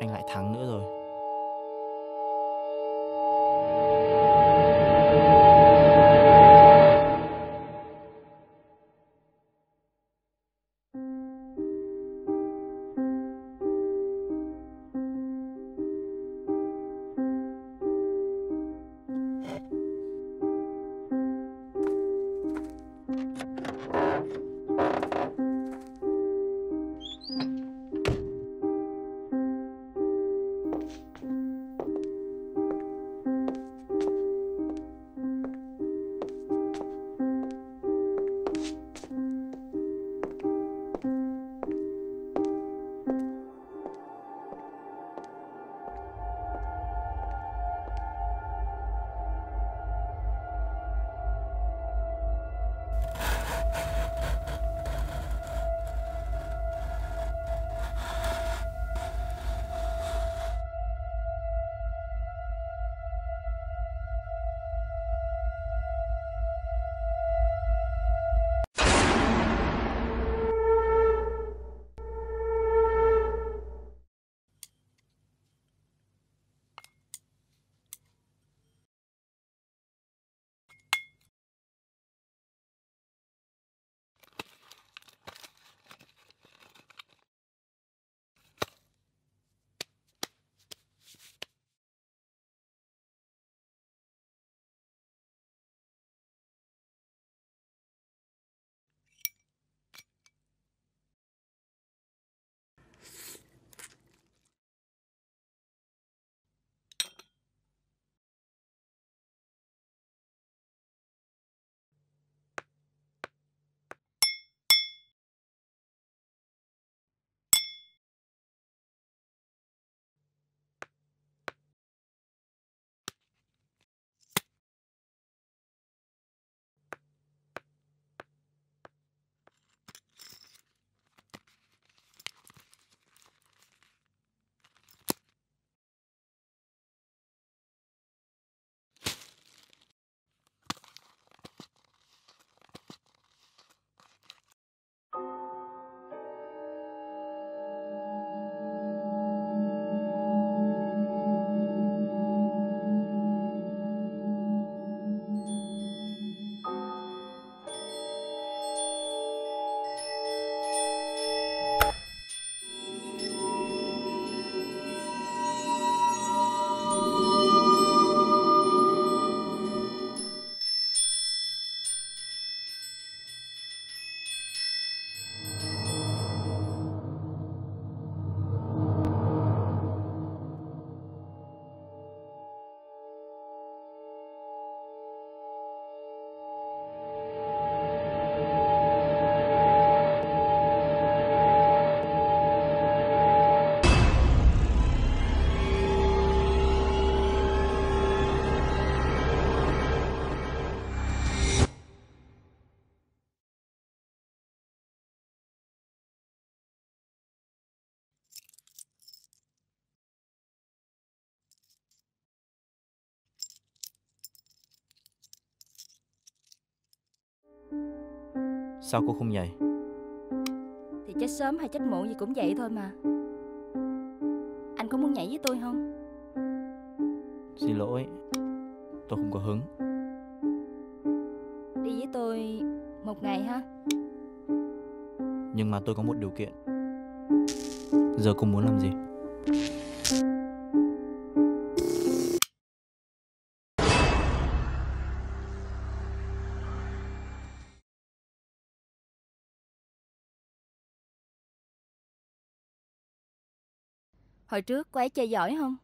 Anh lại thắng nữa rồi. Sao cô không nhảy? Thì chết sớm hay chết muộn gì cũng vậy thôi mà. Anh có muốn nhảy với tôi không? Xin lỗi, tôi không có hứng. Đi với tôi một ngày ha? Nhưng mà tôi có một điều kiện. Giờ cô muốn làm gì? Hồi trước cô ấy chơi giỏi không?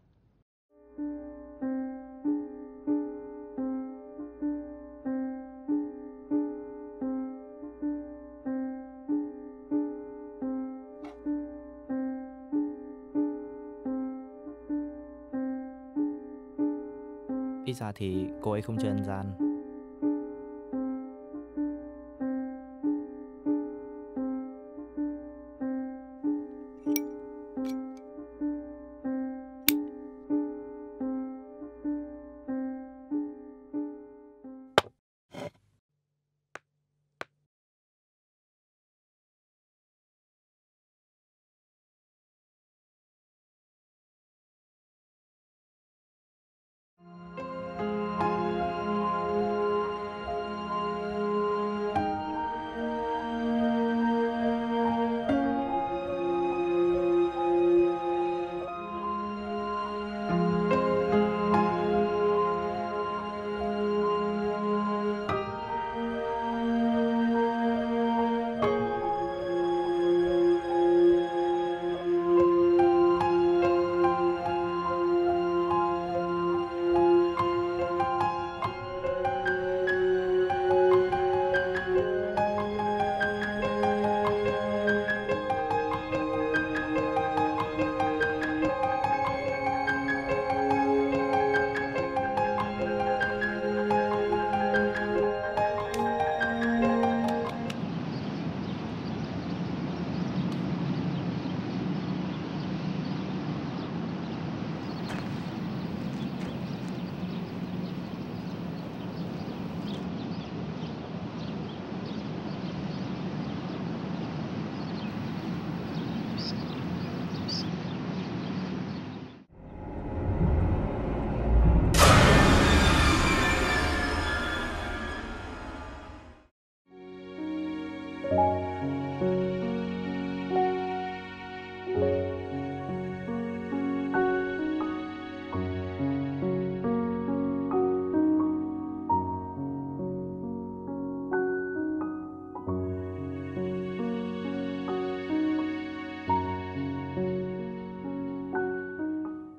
Ít ra thì cô ấy không chơi ăn gian.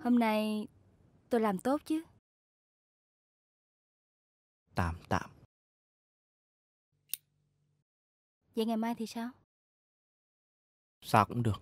Hôm nay tôi làm tốt chứ? Tạm. Vậy ngày mai thì sao? Sao cũng được.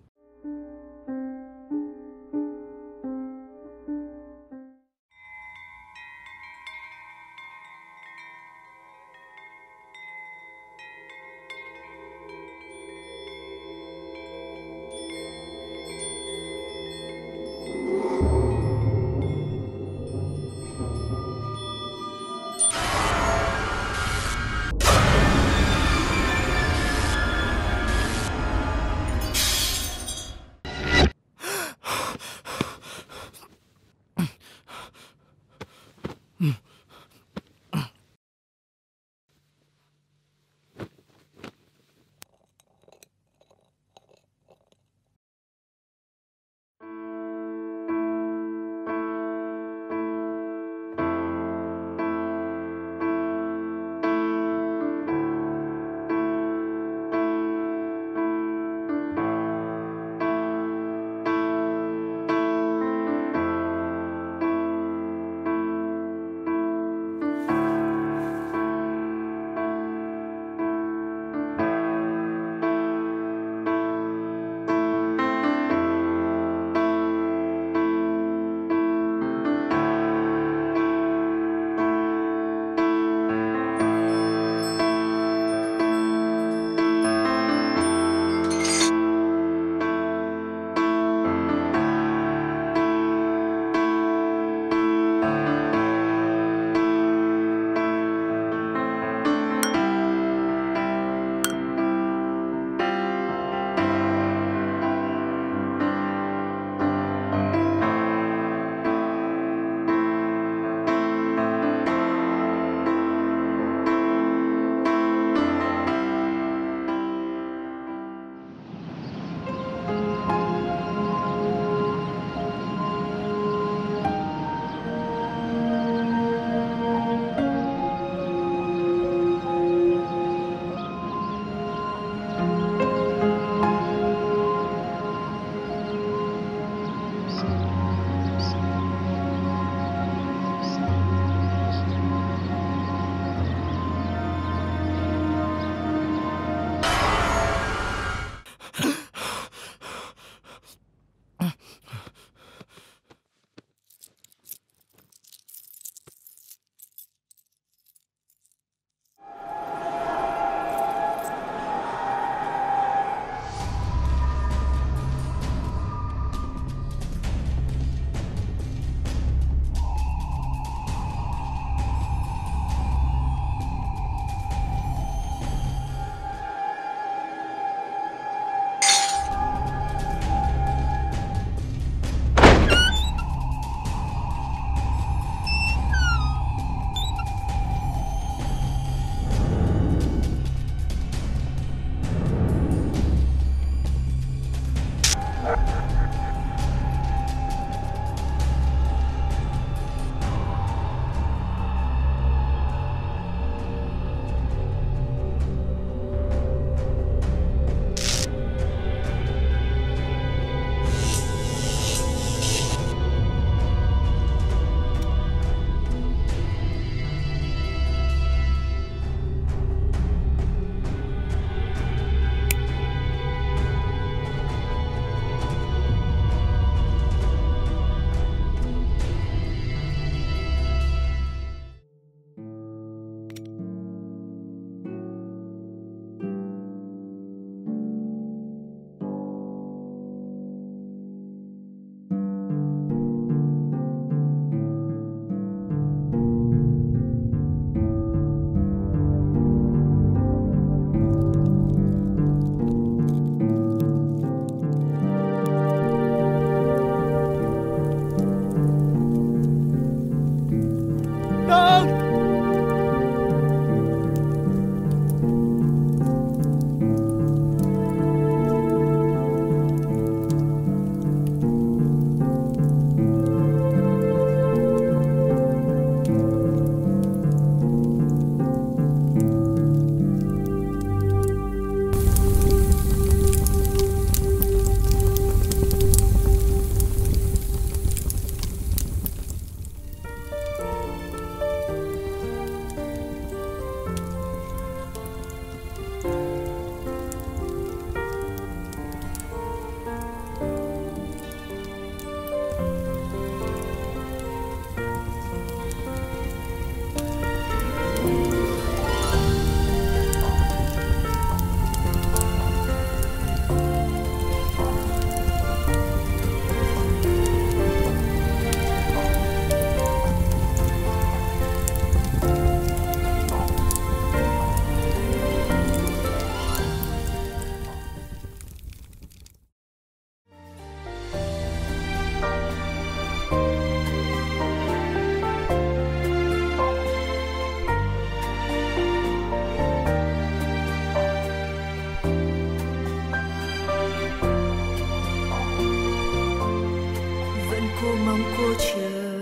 cô mong cô chờ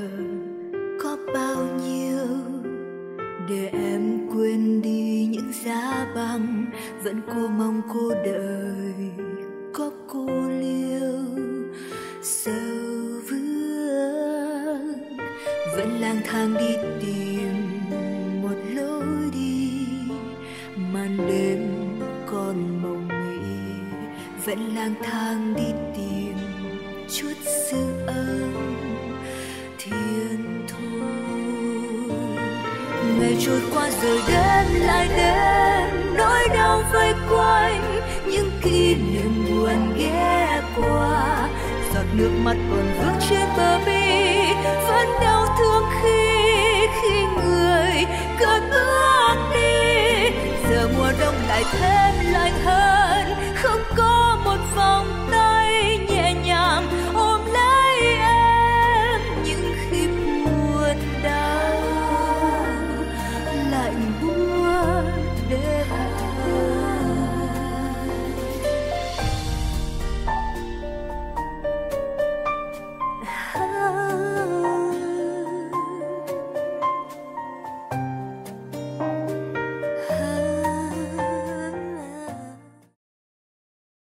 có bao nhiêu để em quên đi những giá băng, vẫn cô mong cô đợi có cô liêu sầu vương, vẫn lang thang đi tìm một lối đi màn đêm còn mộng nghĩ, vẫn lang thang đi tìm chút sự ấm thiên thu. Ngày trôi qua rồi đêm lại đêm, nỗi đau vây quanh những kỷ niệm buồn ghé qua, giọt nước mắt còn vương trên bờ mi vẫn đau thương khi người cứ bước đi. Giờ mùa đông lại thêm lạnh hơn, không có một vòng tay nhẹ nhàng ôm lấy em những khi buồn đau lạnh buốt để hát.